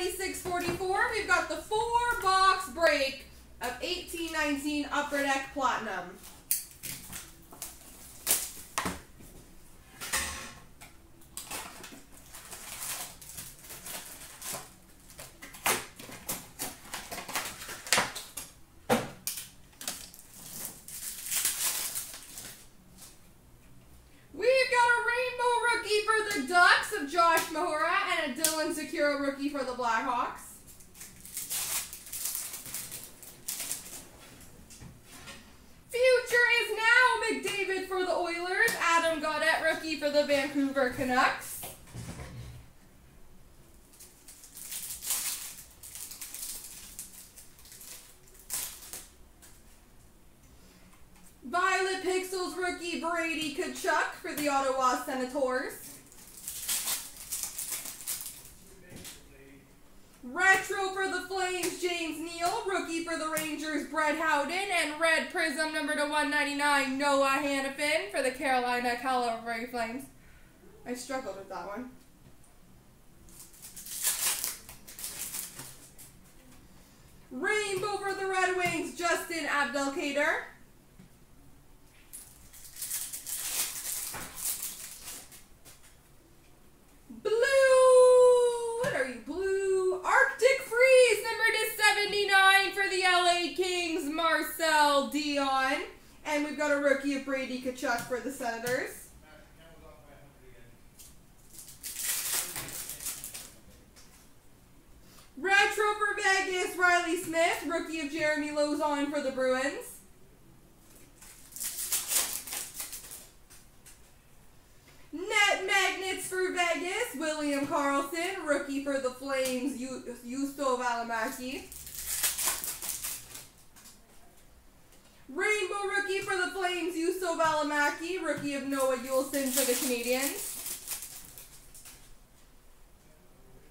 $96.44. We've got the 4-box break of 18-19 Upper Deck Platinum. Josh Mahura and a Dylan Sekiro rookie for the Blackhawks. Future is now McDavid for the Oilers, Adam Gaudette rookie for the Vancouver Canucks. Violet Pixels rookie Brady Tkachuk for the Ottawa Senators. Retro for the Flames, James Neal. Rookie for the Rangers, Brett Howden. And Red Prism, number to 199, Noah Hanifin for the Carolina Cavalry Flames. I struggled with that one. Rainbow for the Red Wings, Justin Abdelkader. And we've got a rookie of Brady Tkachuk for the Senators. Retro for Vegas, Riley Smith. Rookie of Jeremy Lauzon for the Bruins. Net Magnets for Vegas, William Carlson. Rookie for the Flames, Juuso Välimäki. Rainbow rookie for the Flames, Juuso Välimäki. Rookie of Noah Juulsen for the Canadiens.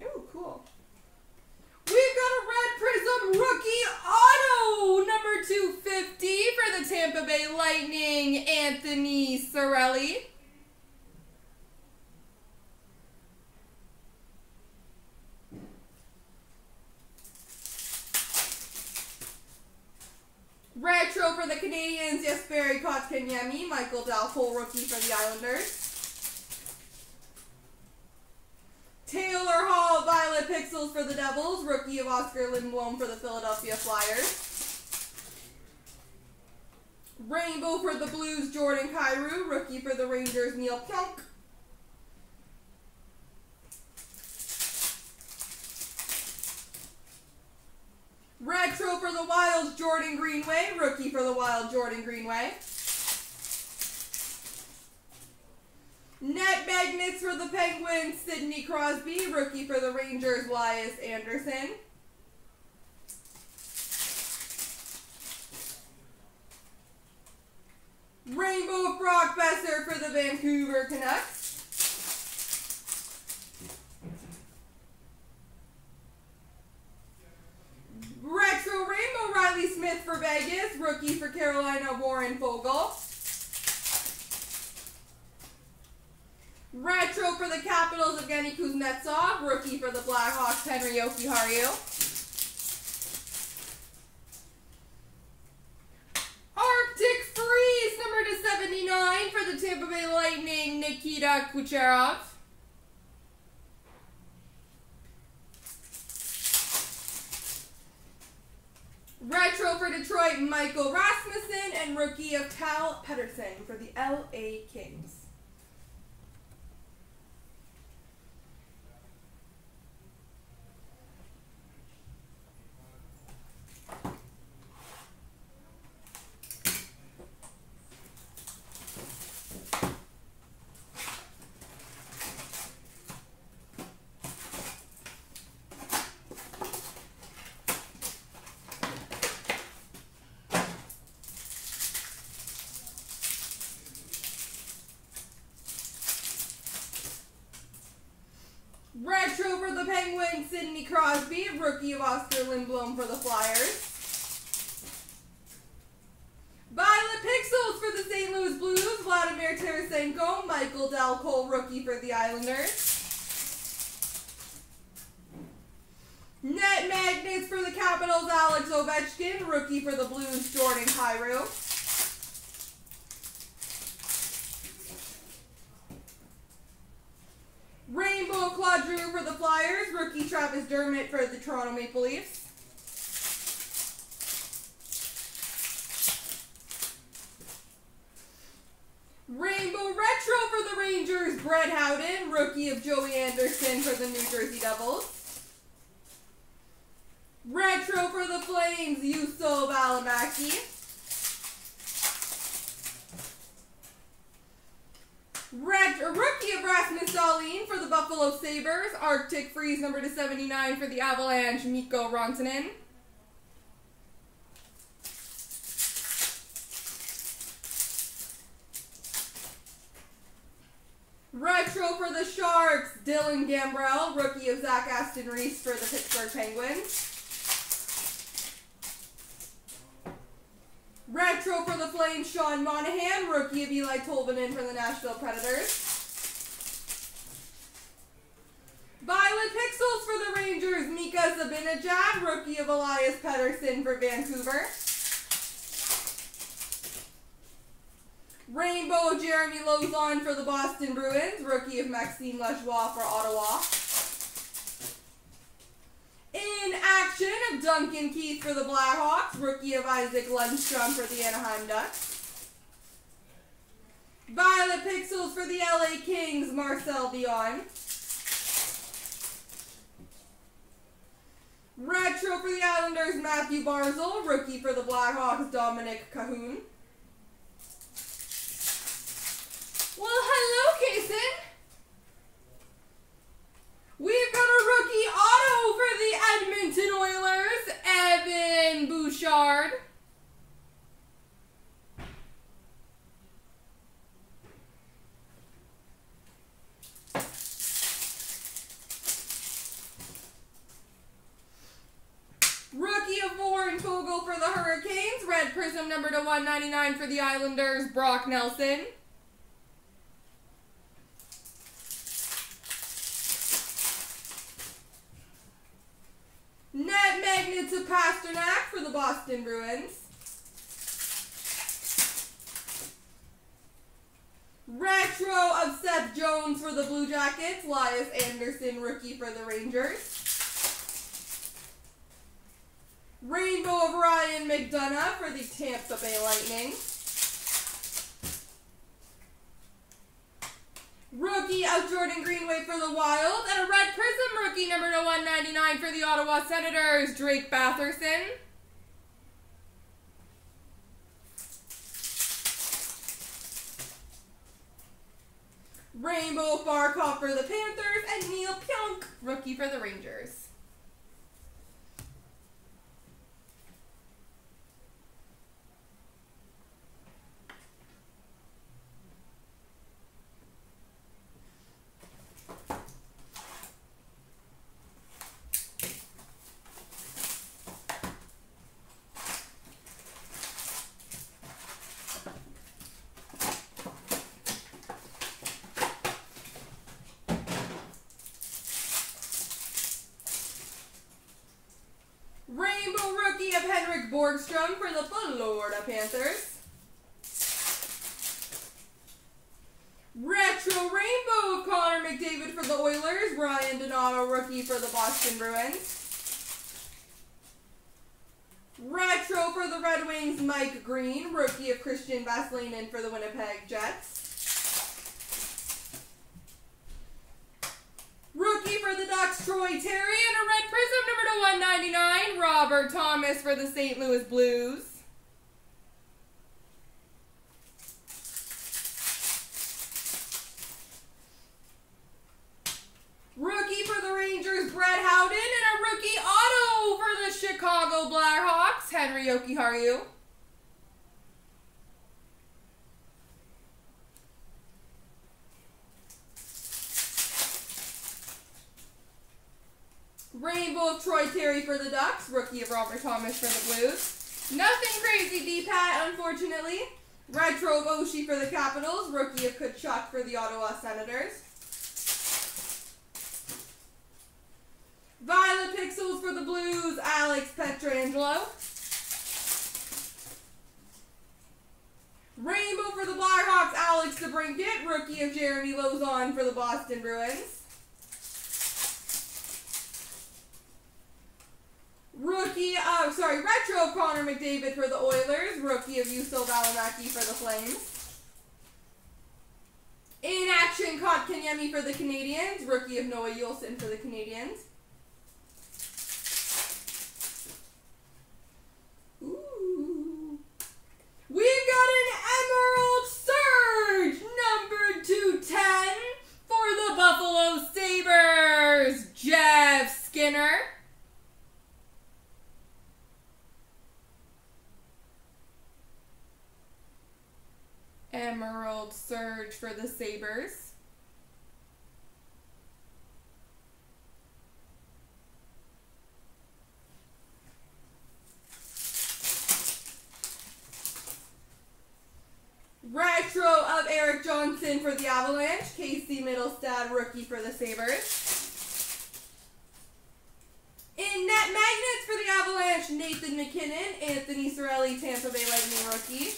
Ooh, cool. We've got a Red Prism rookie auto, number 250 for the Tampa Bay Lightning, Anthony Cirelli. Retro for the Canadiens, Jesperi Kotkaniemi, Michael Dal Colle rookie for the Islanders. Taylor Hall, Violet Pixels for the Devils, rookie of Oscar Lindblom for the Philadelphia Flyers. Rainbow for the Blues, Jordan Kyrou, rookie for the Rangers, Neil Pionk. Retro for the Wilds, Jordan Greenway. Rookie for the Wild, Jordan Greenway. Net Magnets for the Penguins, Sidney Crosby. Rookie for the Rangers, Elias Anderson. Rainbow of Brock Besser for the Vancouver Canucks. Retro Rainbow Riley Smith for Vegas. Rookie for Carolina, Warren Fogle. Retro for the Capitals, Evgeny Kuznetsov. Rookie for the Blackhawks, Henri Jokiharju. Arctic Freeze, number to 79 for the Tampa Bay Lightning, Nikita Kucherov. Retro for Detroit, Michael Rasmussen, and rookie of Cal Petersen for the LA Kings. Retro for the Penguins, Sidney Crosby. Rookie of Oscar Lindblom for the Flyers. Violet Pixels for the St. Louis Blues, Vladimir Tarasenko. Michael Dal Colle, rookie for the Islanders. Ovechkin, rookie for the Blues, Jordan Kyrou. Rainbow Quadru for the Flyers, rookie Travis Dermott for the Toronto Maple Leafs. Rainbow Retro for the Rangers, Brett Howden, rookie of Joey Anderson for the New Jersey Devils. Retro for the Flames, Juuso Välimäki. Rookie of Rasmus Dahlin for the Buffalo Sabres, Arctic Freeze number /79 for the Avalanche, Mikko Rantanen. Retro for the Sharks, Dylan Gambrell, rookie of Zach Aston-Reese for the Pittsburgh Penguins. Retro for the Flames, Sean Monahan, rookie of Eli Tolvanen for the Nashville Predators. Violet Pixels for the Rangers, Mika Zibanejad, rookie of Elias Pettersson for Vancouver. Rainbow, Jeremy Lauzon for the Boston Bruins, rookie of Maxime Lajoie for Ottawa. In action of Duncan Keith for the Blackhawks, rookie of Isaac Lundstrom for the Anaheim Ducks. Violet Pixels for the LA Kings, Marcel Dion. Retro for the Islanders, Mathew Barzal, rookie for the Blackhawks, Dominic Cahoon. Well, hello, Kaysen. We've got a rookie auto for the Edmonton Oilers, Evan Bouchard. Rookie of Warren Fogle for the Hurricanes, red prism number /199 for the Islanders, Brock Nelson. Net Magnet to Pasternak for the Boston Bruins. Retro of Seth Jones for the Blue Jackets, Elias Anderson, rookie for the Rangers. Rainbow of Ryan McDonagh for the Tampa Bay Lightning. Rookie of Jordan Greenway for the Wild, and a red prism rookie number /199 for the Ottawa Senators, Drake Batherson. Rainbow Barkov for the Panthers, and Neil Pionk, rookie for the Rangers. Of Henrik Borgstrom for the Florida Panthers. Retro Rainbow of Connor McDavid for the Oilers, Ryan Donato, rookie for the Boston Bruins. Retro for the Red Wings, Mike Green, rookie of Christian Vasilinen for the Winnipeg Jets. Rookie for the Ducks, Troy Terry, and a red prism number /199, Robert Thomas for the St. Louis Blues. Rookie for the Rangers, Brett Howden, and a rookie auto for the Chicago Blackhawks, Henri Jokiharju. Rainbow of Troy Terry for the Ducks, rookie of Robert Thomas for the Blues. Nothing crazy, D-Pat, unfortunately. Retro of Oshie for the Capitals, rookie of Tkachuk for the Ottawa Senators. Violet Pixels for the Blues, Alex Pietrangelo. Spring Dip rookie of Jeremy Lauzon for the Boston Bruins. Retro Connor McDavid for the Oilers. Rookie of Juuso Välimäki for the Flames. In action, Kotkaniemi for the Canadiens. Rookie of Noah Juulsen for the Canadiens. Ooh. We've got an Emerald Surge, number 210 for the Buffalo Sabres, Jeff Skinner. Emerald Surge for the Sabres. Retro of Eric Johnson for the Avalanche. Casey Mittelstadt, rookie for the Sabres. In net magnets for the Avalanche, Nathan McKinnon, Anthony Cirelli, Tampa Bay Lightning rookie.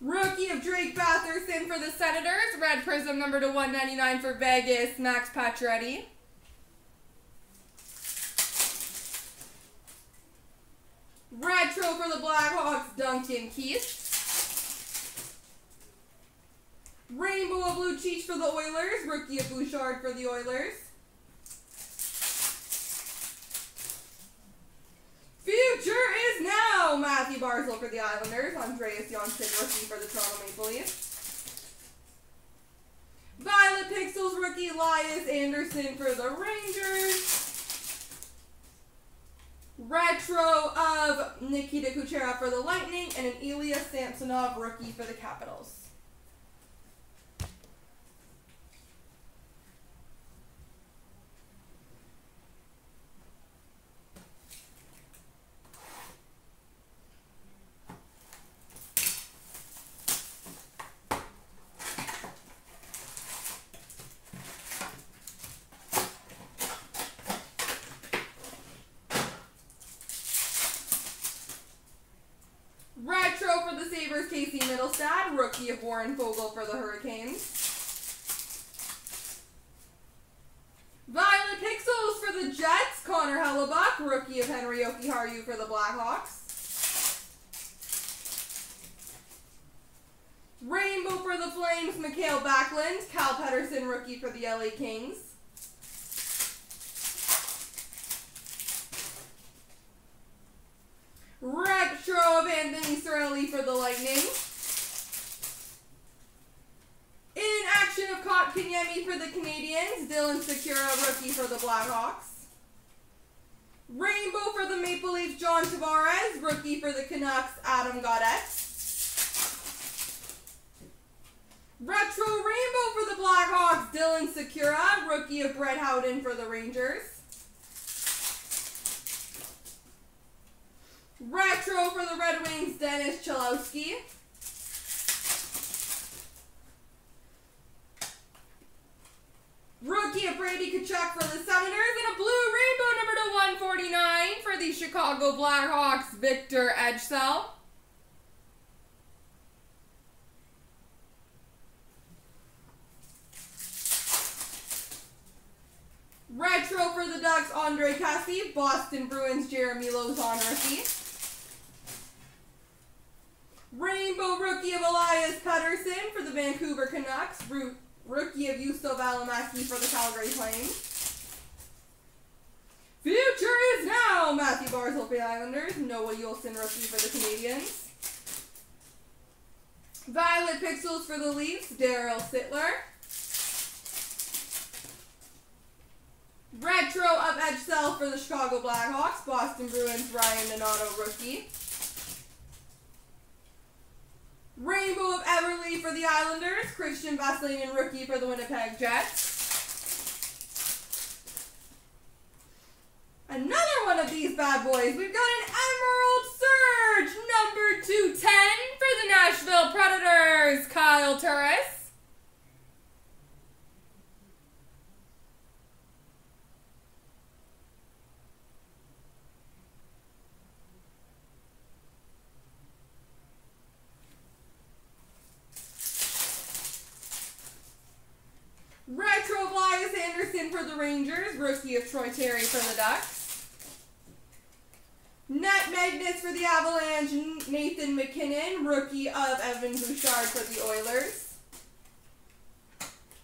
Rookie of Drake Batherson for the Senators. Red Prism number to 199 for Vegas, Max Pacioretty. Retro for the Blackhawks, Duncan Keith. Rainbow of Lucic for the Oilers. Rookie of Bouchard for the Oilers. Future is now! Mathew Barzal for the Islanders. Andreas Johnsson, rookie for the Toronto Maple Leafs. Violet Pixels, rookie Elias Anderson for the Rangers. Retro of Nikita Kucherov for the Lightning. And an Elias Samsonov, rookie for the Capitals. Casey Mittelstadt, rookie of Warren Fogle for the Hurricanes. Violet Pixels for the Jets, Connor Hellebuck, rookie of Henri Jokiharju for the Blackhawks. Rainbow for the Flames, Mikael Backlund, Cal Petersen, rookie for the LA Kings. Retro of Anthony Cirelli for the Lightning. In action of Kotkaniemi for the Canadiens. Dylan Sekiro, rookie for the Blackhawks. Rainbow for the Maple Leafs, John Tavares. Rookie for the Canucks, Adam Gaudette. Retro Rainbow for the Blackhawks, Dylan Sekiro. Rookie of Brett Howden for the Rangers. Retro for the Red Wings, Dennis Chalowski. Rookie of Brady Tkachuk for the Senators. And a blue rainbow number to 149 for the Chicago Blackhawks, Victor Edgesell. Retro for the Ducks, Andre Cassie. Boston Bruins, Jeremy Lauzon, rookie. Rainbow rookie of Elias Pettersson for the Vancouver Canucks. Rookie of Juuso Välimäki for the Calgary Flames. Future is now! Mathew Barzal for the Islanders. Noah Juulsen, rookie for the Canadiens. Violet Pixels for the Leafs, Daryl Sittler. Retro of Edgesell for the Chicago Blackhawks. Boston Bruins, Ryan Donato, rookie. Rainbow of Everly for the Islanders. Christian Vasilevskiy, rookie for the Winnipeg Jets. Another one of these bad boys. We've got an Emerald Surge, number 210 for the Nashville Predators, Kyle Turris. Retro of Elias Anderson for the Rangers. Rookie of Troy Terry for the Ducks. Net Magnets for the Avalanche. Nathan McKinnon. Rookie of Evan Bouchard for the Oilers.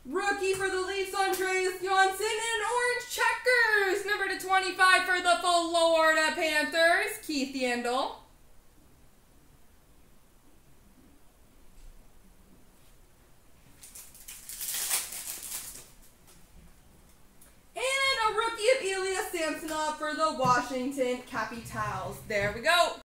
Rookie for the Leafs, Andreas Johnson, and Orange Checkers. Number /25 for the Florida Panthers, Keith Yandel. And a rookie of Ilya Samsonov for the Washington Capitals. There we go.